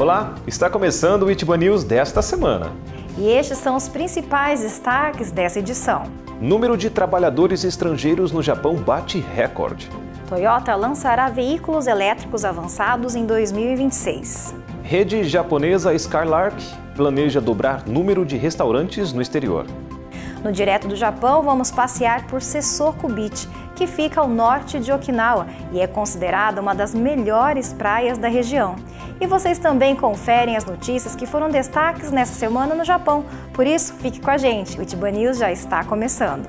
Olá, está começando o Itiban News desta semana. E estes são os principais destaques dessa edição. Número de trabalhadores estrangeiros no Japão bate recorde. Toyota lançará veículos elétricos avançados em 2026. Rede japonesa Skylark planeja dobrar número de restaurantes no exterior. No Direto do Japão, vamos passear por Sesoko Beach, que fica ao norte de Okinawa e é considerada uma das melhores praias da região. E vocês também conferem as notícias que foram destaques nessa semana no Japão. Por isso, fique com a gente, o Itiban News já está começando.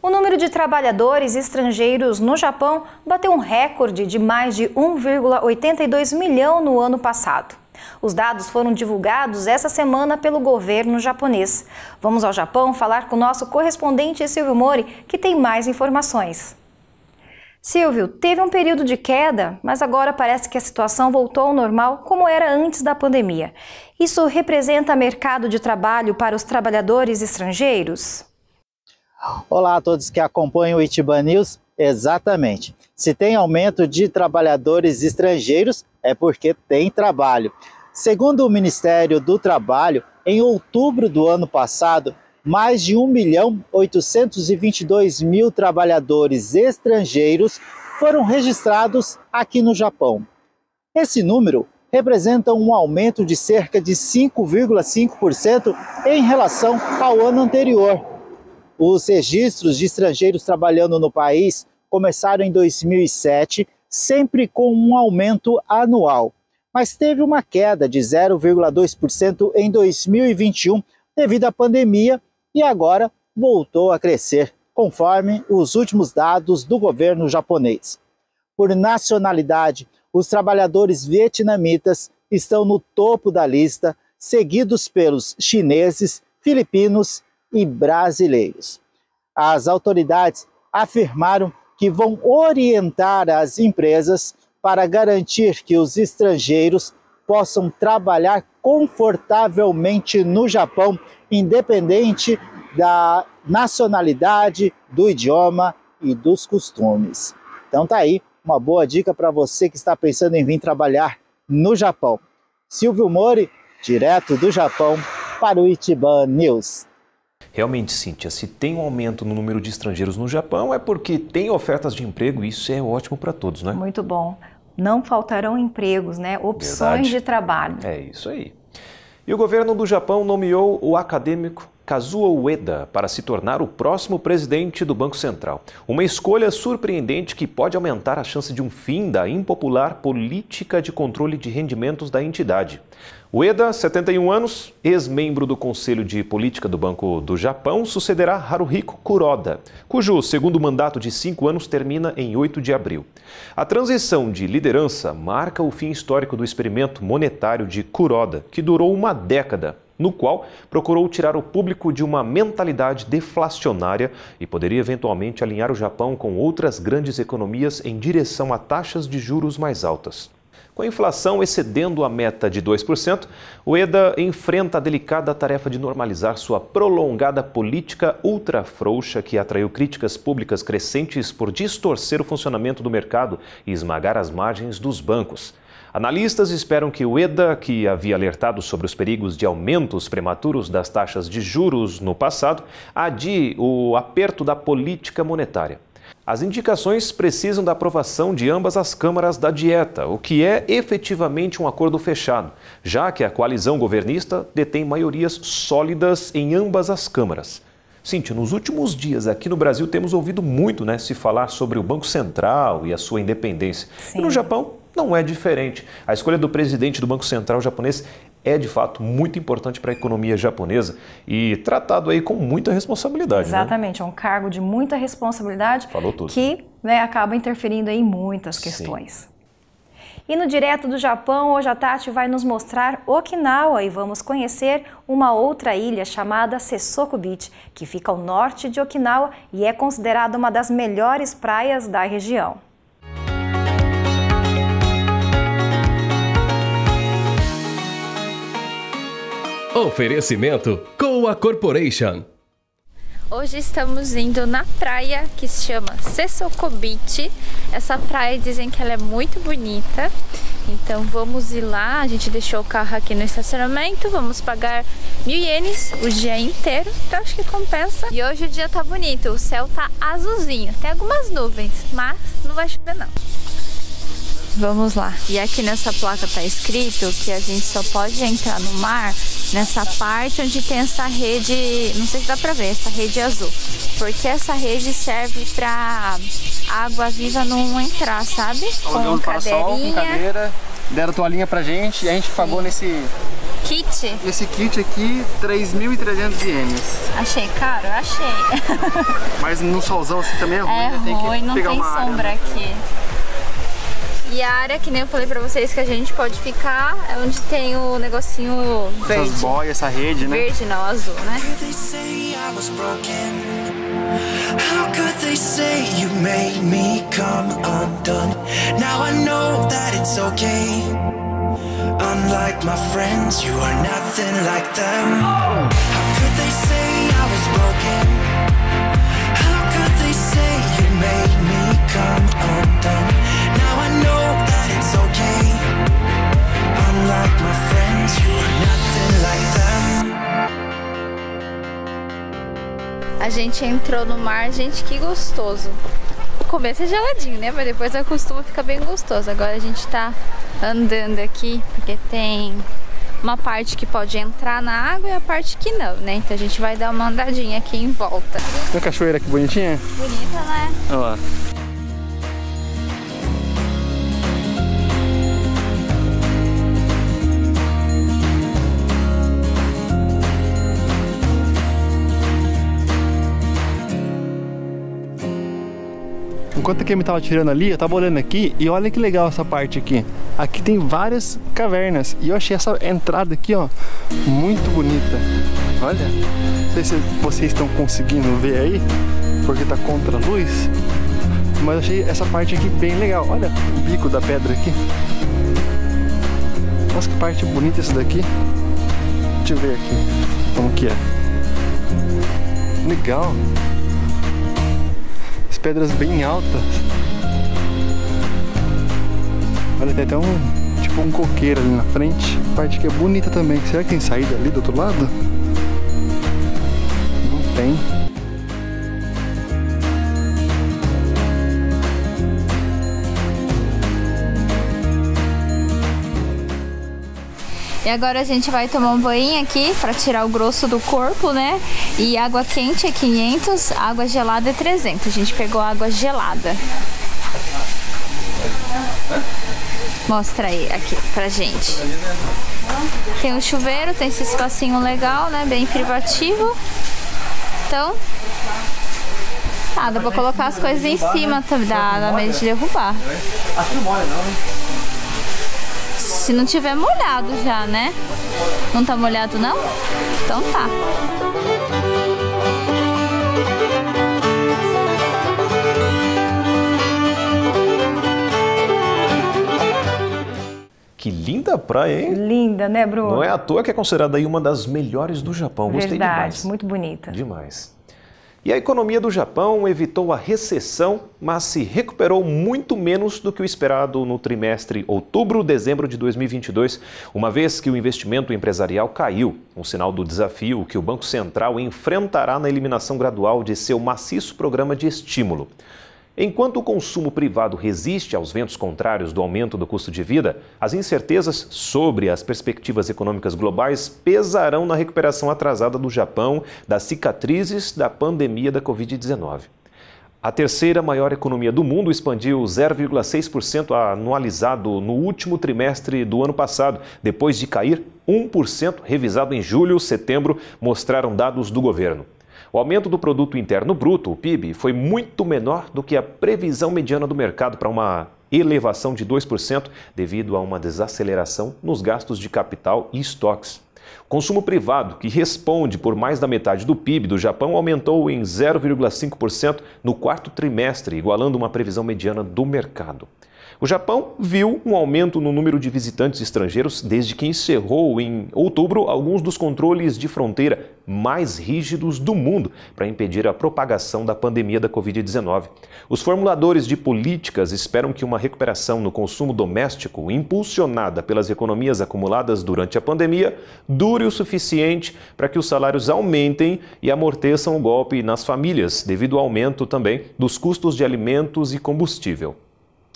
O número de trabalhadores estrangeiros no Japão bateu um recorde de mais de 1,82 milhão no ano passado. Os dados foram divulgados essa semana pelo governo japonês. Vamos ao Japão falar com o nosso correspondente Silvio Mori, que tem mais informações. Silvio, teve um período de queda, mas agora parece que a situação voltou ao normal como era antes da pandemia. Isso representa mercado de trabalho para os trabalhadores estrangeiros? Olá a todos que acompanham o Itiban News. Exatamente. Se tem aumento de trabalhadores estrangeiros, é porque tem trabalho. Segundo o Ministério do Trabalho, em outubro do ano passado, mais de 1.822.000 trabalhadores estrangeiros foram registrados aqui no Japão. Esse número representa um aumento de cerca de 5,5% em relação ao ano anterior. Os registros de estrangeiros trabalhando no país começaram em 2007, sempre com um aumento anual, mas teve uma queda de 0,2% em 2021 devido à pandemia e agora voltou a crescer, conforme os últimos dados do governo japonês. Por nacionalidade, os trabalhadores vietnamitas estão no topo da lista, seguidos pelos chineses, filipinos e brasileiros. As autoridades afirmaram que vão orientar as empresas para garantir que os estrangeiros possam trabalhar confortavelmente no Japão, independente da nacionalidade, do idioma e dos costumes. Então tá aí uma boa dica para você que está pensando em vir trabalhar no Japão. Silvio Mori, direto do Japão, para o Itiban News. Realmente, Cíntia, se tem um aumento no número de estrangeiros no Japão, é porque tem ofertas de emprego e isso é ótimo para todos, né? Muito bom. Não faltarão empregos, né? Opções de trabalho. É isso aí. E o governo do Japão nomeou o acadêmico Kazuo Ueda para se tornar o próximo presidente do Banco Central. Uma escolha surpreendente que pode aumentar a chance de um fim da impopular política de controle de rendimentos da entidade. Ueda, 71 anos, ex-membro do Conselho de Política do Banco do Japão, sucederá Haruhiko Kuroda, cujo segundo mandato de 5 anos termina em 8 de abril. A transição de liderança marca o fim histórico do experimento monetário de Kuroda, que durou uma década, no qual procurou tirar o público de uma mentalidade deflacionária e poderia eventualmente alinhar o Japão com outras grandes economias em direção a taxas de juros mais altas. Com a inflação excedendo a meta de 2%, Ueda enfrenta a delicada tarefa de normalizar sua prolongada política ultrafrouxa que atraiu críticas públicas crescentes por distorcer o funcionamento do mercado e esmagar as margens dos bancos. Analistas esperam que Ueda, que havia alertado sobre os perigos de aumentos prematuros das taxas de juros no passado, adie o aperto da política monetária. As indicações precisam da aprovação de ambas as câmaras da dieta, o que é efetivamente um acordo fechado, já que a coalizão governista detém maiorias sólidas em ambas as câmaras. Cíntia, nos últimos dias aqui no Brasil temos ouvido muito, né, se falar sobre o Banco Central e a sua independência. Sim. E no Japão não é diferente. A escolha do presidente do Banco Central japonês é, de fato, muito importante para a economia japonesa e tratado aí com muita responsabilidade. Exatamente, né? É um cargo de muita responsabilidade que, né, acaba interferindo aí em muitas questões. Sim. E no Direto do Japão, hoje a Tati vai nos mostrar Okinawa e vamos conhecer uma outra ilha chamada Sesoko Beach, que fica ao norte de Okinawa e é considerada uma das melhores praias da região. Oferecimento Kowa Corporation. Hoje estamos indo na praia que se chama Sesoko Beach. Essa praia dizem que ela é muito bonita, então vamos ir lá. A gente deixou o carro aqui no estacionamento, vamos pagar 1000 ienes o dia inteiro, então acho que compensa. E hoje o dia tá bonito, o céu tá azulzinho, tem algumas nuvens, mas não vai chover não. Vamos lá. E aqui nessa placa tá escrito que a gente só pode entrar no mar nessa parte onde tem essa rede, não sei se dá pra ver, essa rede azul, porque essa rede serve pra água viva não entrar, sabe? Com cadeira, deram toalhinha pra gente e a gente pagou nesse kit. Esse kit aqui, 3.300 ienes. Achei caro? Achei. Mas no solzão assim também é ruim, né? Tem que pegar, não tem sombra aqui. E a área, que nem eu falei pra vocês, que a gente pode ficar, é onde tem o negocinho verde. Essas boias, essa rede, né? Verde não, azul, né? A gente entrou no mar, gente, que gostoso. O começo é geladinho, né? Mas depois acostuma, ficar bem gostoso. Agora a gente tá andando aqui, porque tem uma parte que pode entrar na água e a parte que não, né? Então a gente vai dar uma andadinha aqui em volta. Olha a cachoeira que bonitinha. Bonita, né? Olha lá. Enquanto que eu me tava tirando ali, eu tava olhando aqui e olha que legal essa parte aqui. Aqui tem várias cavernas e eu achei essa entrada aqui, ó, muito bonita. Olha, não sei se vocês estão conseguindo ver aí, porque tá contra a luz, mas eu achei essa parte aqui bem legal. Olha o bico da pedra aqui. Nossa, que parte bonita essa daqui. Deixa eu ver aqui como que é. Legal. Pedras bem altas. Olha, tem até um coqueiro ali na frente. Parte que é bonita também. Será que tem saída ali do outro lado? Não tem. E agora a gente vai tomar um banho aqui para tirar o grosso do corpo, né? E água quente é 500, água gelada é 300. A gente pegou água gelada. Mostra aí, aqui, pra gente. Tem um chuveiro, tem esse espacinho legal, né? Bem privativo. Então... Ah, dá pra colocar as coisas em cima também, dá medo de derrubar. Aqui não molha não, né? Se não tiver molhado já, né? Não tá molhado não? Então tá. Que linda praia, hein? Linda, né, Bruno? Não é à toa que é considerada aí uma das melhores do Japão. Verdade, gostei demais. Muito bonita. Demais. E a economia do Japão evitou a recessão, mas se recuperou muito menos do que o esperado no trimestre outubro-dezembro de 2022, uma vez que o investimento empresarial caiu, um sinal do desafio que o Banco Central enfrentará na eliminação gradual de seu maciço programa de estímulo. Enquanto o consumo privado resiste aos ventos contrários do aumento do custo de vida, as incertezas sobre as perspectivas econômicas globais pesarão na recuperação atrasada do Japão das cicatrizes da pandemia da Covid-19. A terceira maior economia do mundo expandiu 0,6% anualizado no último trimestre do ano passado, depois de cair 1% revisado em julho e setembro, mostraram dados do governo. O aumento do Produto Interno Bruto, o PIB, foi muito menor do que a previsão mediana do mercado para uma elevação de 2% devido a uma desaceleração nos gastos de capital e estoques. O consumo privado, que responde por mais da metade do PIB do Japão, aumentou em 0,5% no quarto trimestre, igualando uma previsão mediana do mercado. O Japão viu um aumento no número de visitantes estrangeiros desde que encerrou, em outubro, alguns dos controles de fronteira mais rígidos do mundo para impedir a propagação da pandemia da Covid-19. Os formuladores de políticas esperam que uma recuperação no consumo doméstico, impulsionada pelas economias acumuladas durante a pandemia, dure o suficiente para que os salários aumentem e amorteçam o golpe nas famílias, devido ao aumento também dos custos de alimentos e combustível.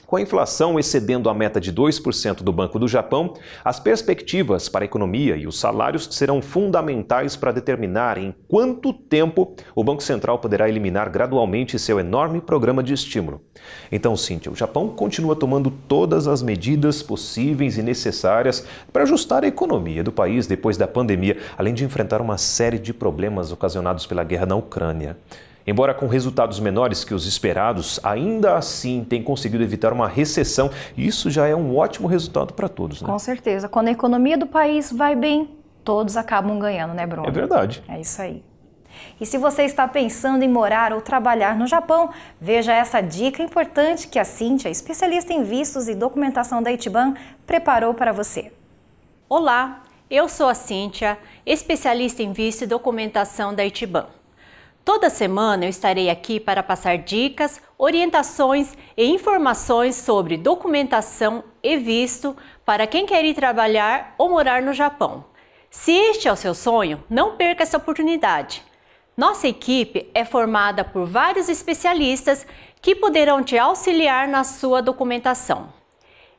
Com a inflação excedendo a meta de 2% do Banco do Japão, as perspectivas para a economia e os salários serão fundamentais para determinar em quanto tempo o Banco Central poderá eliminar gradualmente seu enorme programa de estímulo. Então, Cíntia, o Japão continua tomando todas as medidas possíveis e necessárias para ajustar a economia do país depois da pandemia, além de enfrentar uma série de problemas ocasionados pela guerra na Ucrânia. Embora com resultados menores que os esperados, ainda assim tem conseguido evitar uma recessão. Isso já é um ótimo resultado para todos, né? Com certeza. Quando a economia do país vai bem, todos acabam ganhando, né, Bruno? É verdade. É isso aí. E se você está pensando em morar ou trabalhar no Japão, veja essa dica importante que a Cíntia, especialista em vistos e documentação da Itiban, preparou para você. Olá, eu sou a Cíntia, especialista em visto e documentação da Itiban. Toda semana eu estarei aqui para passar dicas, orientações e informações sobre documentação e visto para quem quer ir trabalhar ou morar no Japão. Se este é o seu sonho, não perca essa oportunidade. Nossa equipe é formada por vários especialistas que poderão te auxiliar na sua documentação.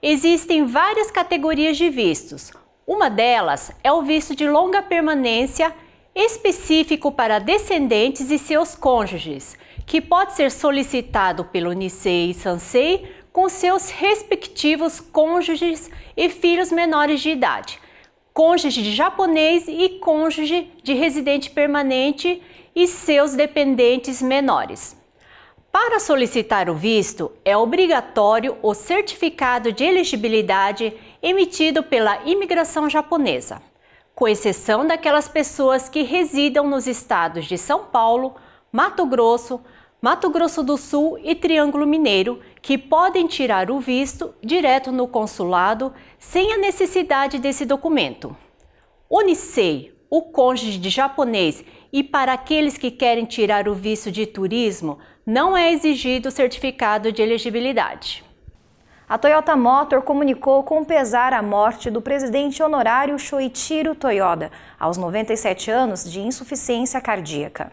Existem várias categorias de vistos. Uma delas é o visto de longa permanência, específico para descendentes e seus cônjuges, que pode ser solicitado pelo Nisei e Sansei com seus respectivos cônjuges e filhos menores de idade, cônjuge de japonês e cônjuge de residente permanente e seus dependentes menores. Para solicitar o visto, é obrigatório o certificado de elegibilidade emitido pela imigração japonesa, com exceção daquelas pessoas que residam nos estados de São Paulo, Mato Grosso do Sul e Triângulo Mineiro, que podem tirar o visto direto no consulado sem a necessidade desse documento. O Nisei, o cônjuge de japonês, e para aqueles que querem tirar o visto de turismo, não é exigido o certificado de elegibilidade. A Toyota Motor comunicou com pesar a morte do presidente honorário Shoichiro Toyoda, aos 97 anos de insuficiência cardíaca.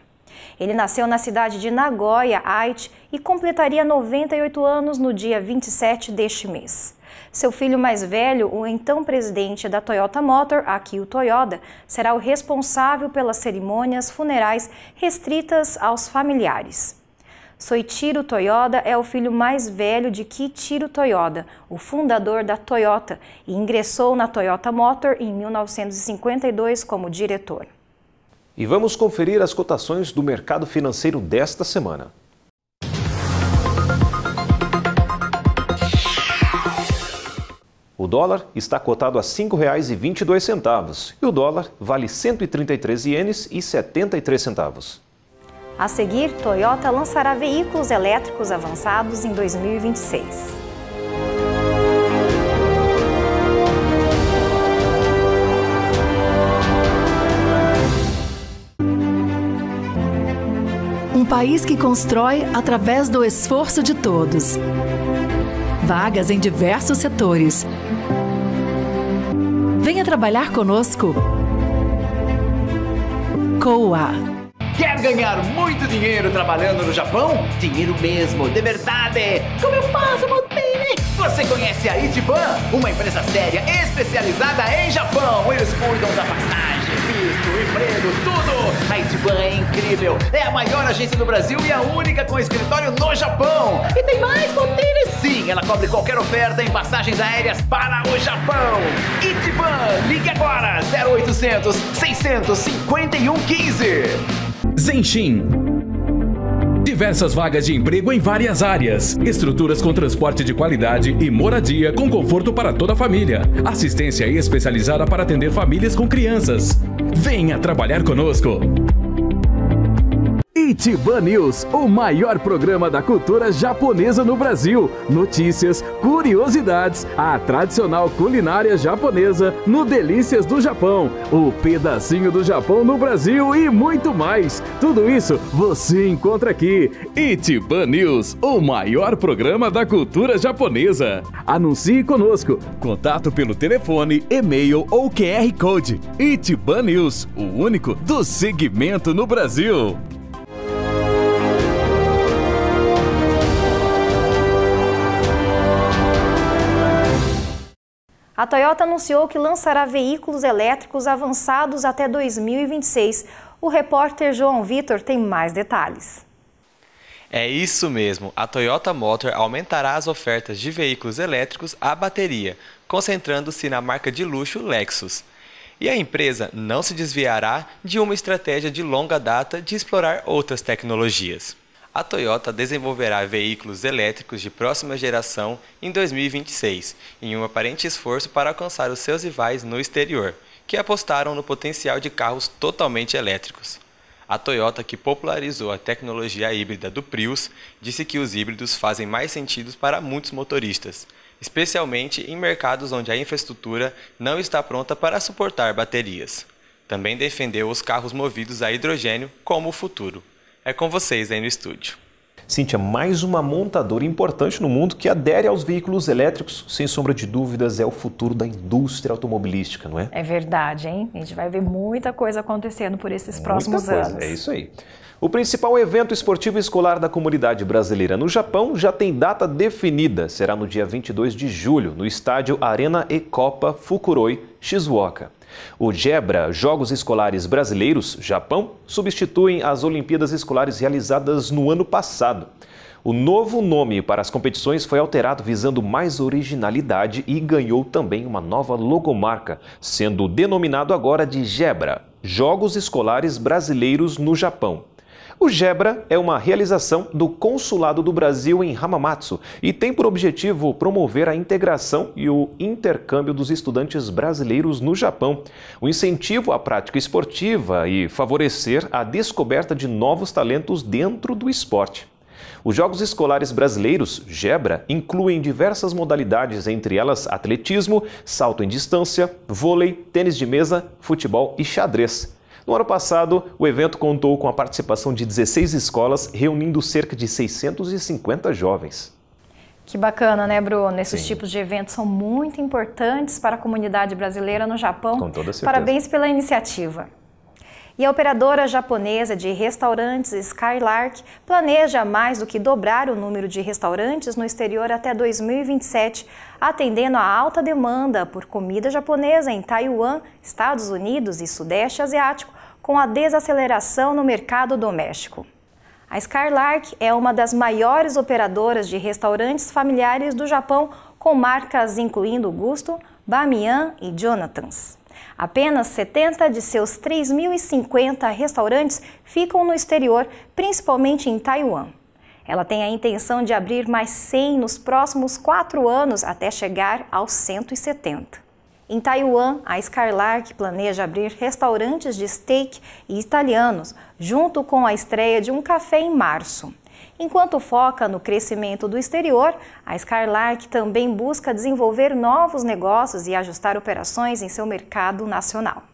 Ele nasceu na cidade de Nagoya, Aichi, e completaria 98 anos no dia 27 deste mês. Seu filho mais velho, o então presidente da Toyota Motor, Akio Toyoda, será o responsável pelas cerimônias funerais restritas aos familiares. Shoichiro Toyoda é o filho mais velho de Kiichiro Toyoda, o fundador da Toyota, e ingressou na Toyota Motor em 1952 como diretor. E vamos conferir as cotações do mercado financeiro desta semana. O dólar está cotado a R$ 5,22 e o dólar vale 133 ienes e 73 centavos. A seguir, Toyota lançará veículos elétricos avançados em 2026. Um país que constrói através do esforço de todos. Vagas em diversos setores. Venha trabalhar conosco. Kowa. Quer ganhar muito dinheiro trabalhando no Japão? Dinheiro mesmo, de verdade! Como eu faço, meu baby? Você conhece a Itiban? Uma empresa séria especializada em Japão. Eles cuidam da passagem, visto, emprego, tudo. A Itiban é incrível. É a maior agência do Brasil e a única com escritório no Japão. E tem mais, Montini? Sim, ela cobre qualquer oferta em passagens aéreas para o Japão. Itiban, ligue agora! 0800 651 15. Zenshin. Diversas vagas de emprego em várias áreas. Estruturas com transporte de qualidade e moradia com conforto para toda a família. Assistência especializada para atender famílias com crianças. Venha trabalhar conosco. Itiban News, o maior programa da cultura japonesa no Brasil. Notícias, curiosidades, a tradicional culinária japonesa no Delícias do Japão, o pedacinho do Japão no Brasil e muito mais. Tudo isso você encontra aqui. Itiban News, o maior programa da cultura japonesa. Anuncie conosco. Contato pelo telefone, e-mail ou QR Code. Itiban News, o único do segmento no Brasil. A Toyota anunciou que lançará veículos elétricos avançados até 2026. O repórter João Vitor tem mais detalhes. É isso mesmo, a Toyota Motor aumentará as ofertas de veículos elétricos à bateria, concentrando-se na marca de luxo Lexus. E a empresa não se desviará de uma estratégia de longa data de explorar outras tecnologias. A Toyota desenvolverá veículos elétricos de próxima geração em 2026, em um aparente esforço para alcançar os seus rivais no exterior, que apostaram no potencial de carros totalmente elétricos. A Toyota, que popularizou a tecnologia híbrida do Prius, disse que os híbridos fazem mais sentido para muitos motoristas, especialmente em mercados onde a infraestrutura não está pronta para suportar baterias. Também defendeu os carros movidos a hidrogênio como o futuro. É com vocês aí no estúdio. Cíntia, mais uma montadora importante no mundo que adere aos veículos elétricos, sem sombra de dúvidas, é o futuro da indústria automobilística, não é? É verdade, hein? A gente vai ver muita coisa acontecendo por esses próximos anos. É isso aí. O principal evento esportivo escolar da comunidade brasileira no Japão já tem data definida. Será no dia 22 de julho, no estádio Arena Ecopa Fukuroi Shizuoka. O GEBRA, Jogos Escolares Brasileiros, Japão, substituem as Olimpíadas Escolares realizadas no ano passado. O novo nome para as competições foi alterado visando mais originalidade e ganhou também uma nova logomarca, sendo denominado agora de GEBRA, Jogos Escolares Brasileiros no Japão. O GEBRA é uma realização do Consulado do Brasil em Hamamatsu e tem por objetivo promover a integração e o intercâmbio dos estudantes brasileiros no Japão, o incentivo à prática esportiva e favorecer a descoberta de novos talentos dentro do esporte. Os Jogos Escolares Brasileiros, GEBRA, incluem diversas modalidades, entre elas atletismo, salto em distância, vôlei, tênis de mesa, futebol e xadrez. No ano passado, o evento contou com a participação de 16 escolas, reunindo cerca de 650 jovens. Que bacana, né, Bruno? Esses tipos de eventos são muito importantes para a comunidade brasileira no Japão. Com toda certeza. Parabéns pela iniciativa. E a operadora japonesa de restaurantes Skylark planeja mais do que dobrar o número de restaurantes no exterior até 2027, atendendo à alta demanda por comida japonesa em Taiwan, Estados Unidos e Sudeste Asiático, com a desaceleração no mercado doméstico. A Skylark é uma das maiores operadoras de restaurantes familiares do Japão, com marcas incluindo Gusto, Bamiyan e Jonathan's. Apenas 70 de seus 3.050 restaurantes ficam no exterior, principalmente em Taiwan. Ela tem a intenção de abrir mais 100 nos próximos 4 anos até chegar aos 170. Em Taiwan, a Skylark planeja abrir restaurantes de steak e italianos, junto com a estreia de um café em março. Enquanto foca no crescimento do exterior, a Skylark também busca desenvolver novos negócios e ajustar operações em seu mercado nacional.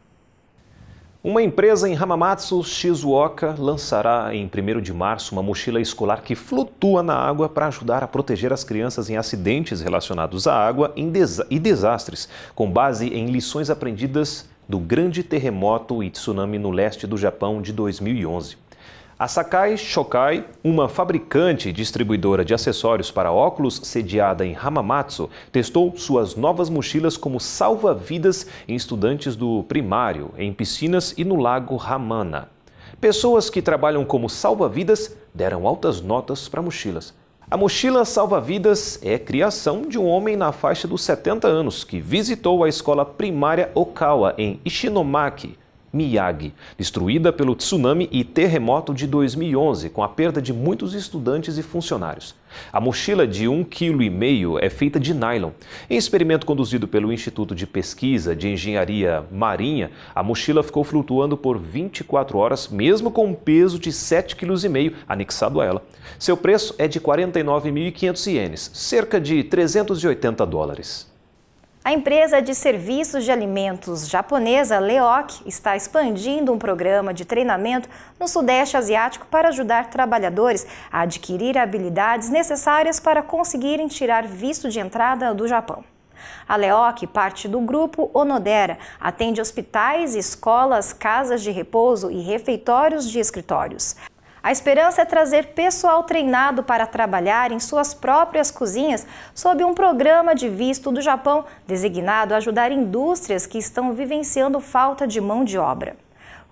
Uma empresa em Hamamatsu, Shizuoka, lançará em 1º de março uma mochila escolar que flutua na água para ajudar a proteger as crianças em acidentes relacionados à água e desastres, com base em lições aprendidas do grande terremoto e tsunami no leste do Japão de 2011. A Sakai Shokai, uma fabricante e distribuidora de acessórios para óculos sediada em Hamamatsu, testou suas novas mochilas como salva-vidas em estudantes do primário, em piscinas e no lago Hamana. Pessoas que trabalham como salva-vidas deram altas notas para mochilas. A mochila salva-vidas é criação de um homem na faixa dos 70 anos que visitou a escola primária Okawa, em Ishinomaki, Miyagi, destruída pelo tsunami e terremoto de 2011, com a perda de muitos estudantes e funcionários. A mochila de 1,5 kg é feita de nylon. Em experimento conduzido pelo Instituto de Pesquisa de Engenharia Marinha, a mochila ficou flutuando por 24 horas, mesmo com um peso de 7,5 kg anexado a ela. Seu preço é de 49.500 ienes, cerca de $380. A empresa de serviços de alimentos japonesa Leoc está expandindo um programa de treinamento no Sudeste Asiático para ajudar trabalhadores a adquirir habilidades necessárias para conseguirem tirar visto de entrada do Japão. A Leoc, parte do grupo Onodera, atende hospitais, escolas, casas de repouso e refeitórios de escritórios. A esperança é trazer pessoal treinado para trabalhar em suas próprias cozinhas sob um programa de visto do Japão designado a ajudar indústrias que estão vivenciando falta de mão de obra.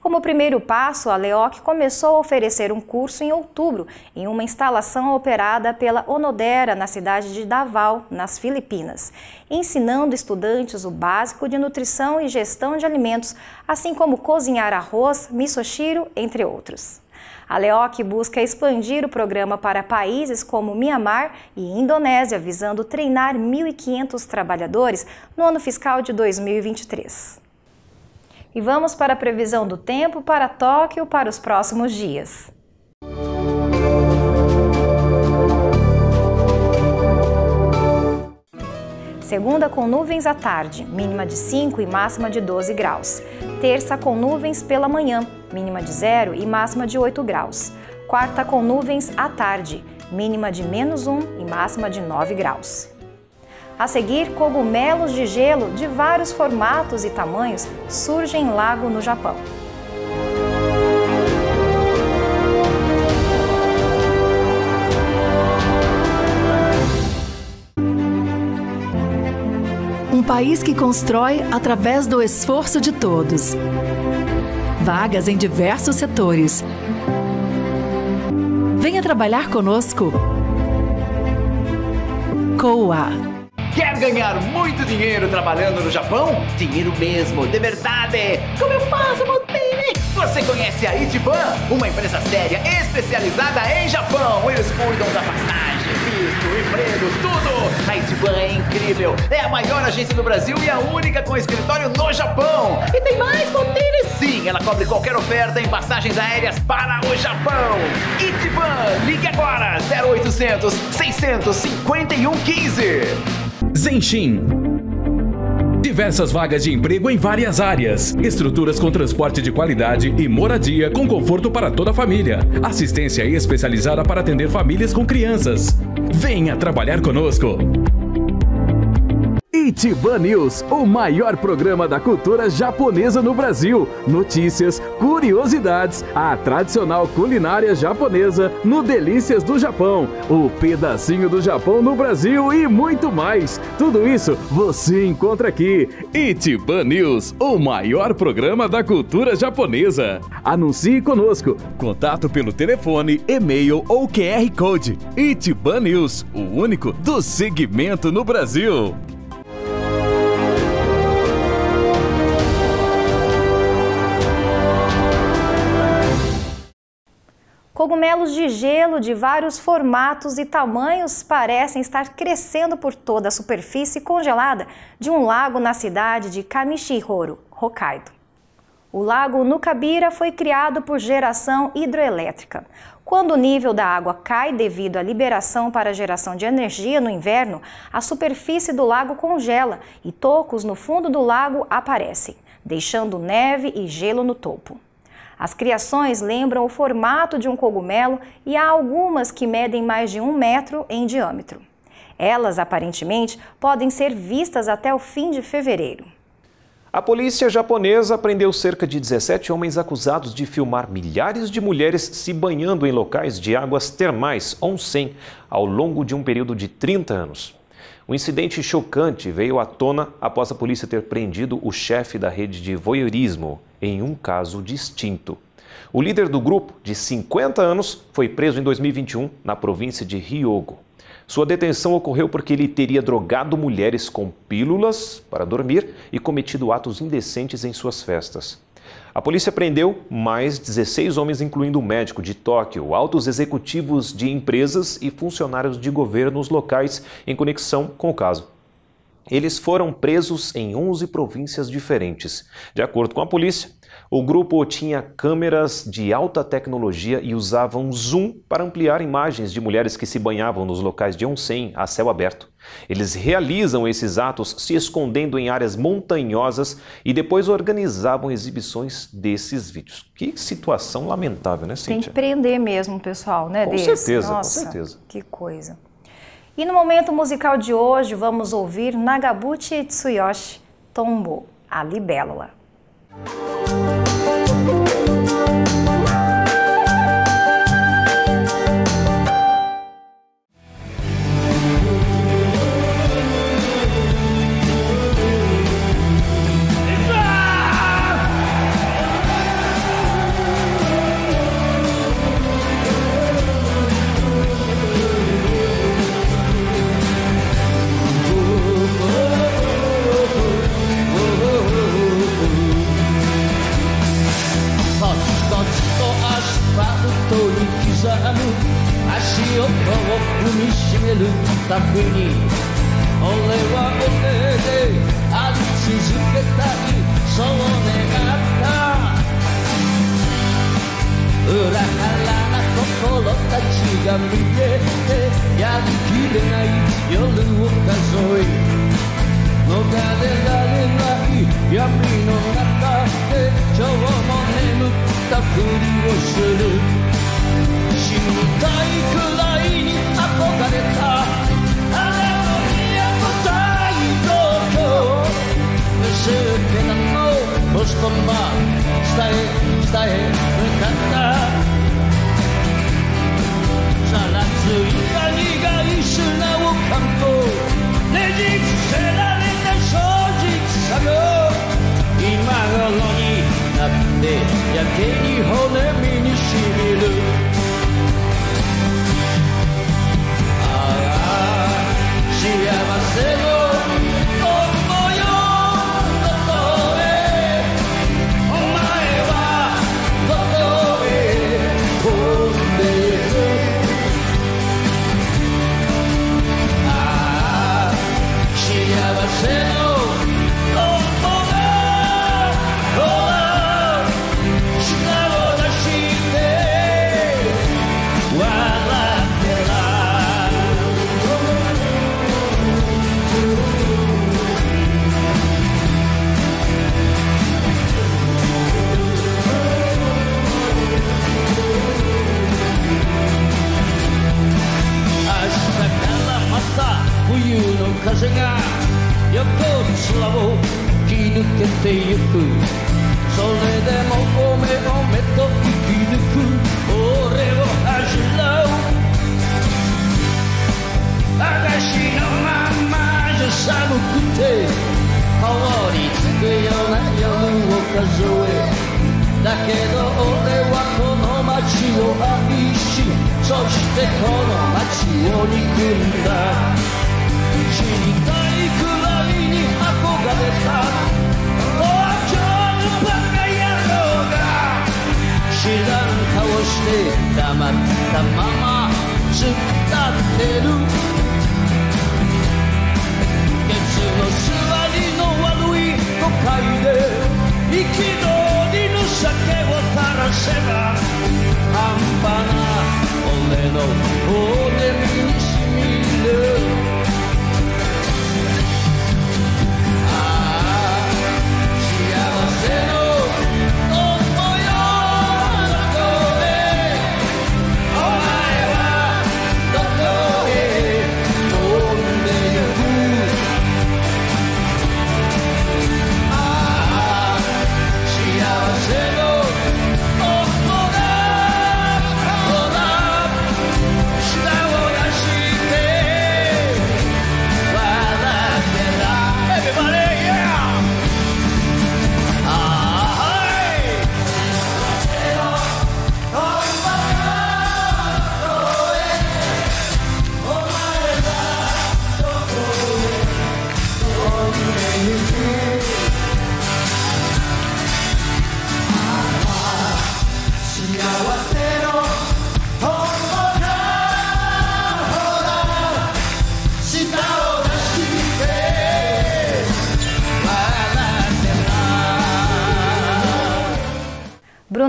Como primeiro passo, a Leoc começou a oferecer um curso em outubro em uma instalação operada pela Onodera na cidade de Davao, nas Filipinas, ensinando estudantes o básico de nutrição e gestão de alimentos, assim como cozinhar arroz, misoshiro, entre outros. A Leoc busca expandir o programa para países como Mianmar e Indonésia, visando treinar 1.500 trabalhadores no ano fiscal de 2023. E vamos para a previsão do tempo para Tóquio para os próximos dias. Segunda com nuvens à tarde, mínima de 5 e máxima de 12 graus. Terça com nuvens pela manhã, mínima de 0 e máxima de 8 graus. Quarta com nuvens à tarde, mínima de -1 e máxima de 9 graus. A seguir, cogumelos de gelo de vários formatos e tamanhos surgem em lago no Japão. Um país que constrói através do esforço de todos. Vagas em diversos setores. Venha trabalhar conosco. Kowa. Quer ganhar muito dinheiro trabalhando no Japão? Dinheiro mesmo, de verdade! Como eu faço, Motini? Você conhece a Itiban? Uma empresa séria especializada em Japão. Eles cuidam da passagem, visto, emprego, tudo. A Itiban é incrível. É a maior agência do Brasil e a única com escritório no Japão. E tem mais, Motini? Sim, ela cobre qualquer oferta em passagens aéreas para o Japão. Itiban, ligue agora, 0800 651 15. Zenshin. Diversas vagas de emprego em várias áreas. Estruturas com transporte de qualidade e moradia com conforto para toda a família. Assistência especializada para atender famílias com crianças. Venha trabalhar conosco. Itiban News, o maior programa da cultura japonesa no Brasil. Notícias, curiosidades, a tradicional culinária japonesa no Delícias do Japão, o pedacinho do Japão no Brasil e muito mais. Tudo isso você encontra aqui. Itiban News, o maior programa da cultura japonesa. Anuncie conosco. Contato pelo telefone, e-mail ou QR Code. Itiban News, o único do segmento no Brasil. Cogumelos de gelo de vários formatos e tamanhos parecem estar crescendo por toda a superfície congelada de um lago na cidade de Kamishihoro, Hokkaido. O lago Nukabira foi criado por geração hidroelétrica. Quando o nível da água cai devido à liberação para a geração de energia no inverno, a superfície do lago congela e tocos no fundo do lago aparecem, deixando neve e gelo no topo. As criações lembram o formato de um cogumelo e há algumas que medem mais de 1 metro em diâmetro. Elas, aparentemente, podem ser vistas até o fim de fevereiro. A polícia japonesa prendeu cerca de 17 homens acusados de filmar milhares de mulheres se banhando em locais de águas termais, onsen, ao longo de um período de 30 anos. O incidente chocante veio à tona após a polícia ter prendido o chefe da rede de voyeurismo em um caso distinto. O líder do grupo, de 50 anos, foi preso em 2021 na província de Hyogo. Sua detenção ocorreu porque ele teria drogado mulheres com pílulas para dormir e cometido atos indecentes em suas festas. A polícia prendeu mais 16 homens, incluindo um médico de Tóquio, altos executivos de empresas e funcionários de governos locais em conexão com o caso. Eles foram presos em 11 províncias diferentes. De acordo com a polícia, o grupo tinha câmeras de alta tecnologia e usava um zoom para ampliar imagens de mulheres que se banhavam nos locais de onsen a céu aberto. Eles realizam esses atos se escondendo em áreas montanhosas e depois organizavam exibições desses vídeos. Que situação lamentável, né, Cíntia? Tem que prender mesmo o pessoal, né, desse? Com certeza, nossa, com certeza. Que coisa. E no momento musical de hoje, vamos ouvir Nagabuchi Tsuyoshi, Tombo, a libélula.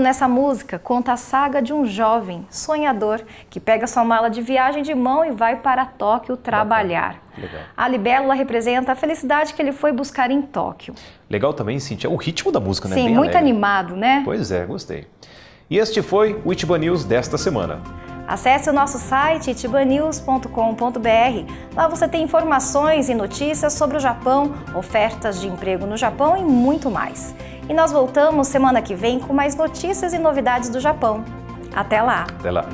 Inspirado nessa música, conta a saga de um jovem sonhador que pega sua mala de viagem de mão e vai para Tóquio trabalhar. Legal. A libélula representa a felicidade que ele foi buscar em Tóquio. Legal também, Cintia, o ritmo da música, né? Sim, bem muito alegre. Animado, né? Pois é, gostei. E este foi o Itiban News desta semana. Acesse o nosso site itibannews.com.br. Lá você tem informações e notícias sobre o Japão, ofertas de emprego no Japão e muito mais. E nós voltamos semana que vem com mais notícias e novidades do Japão. Até lá! Até lá!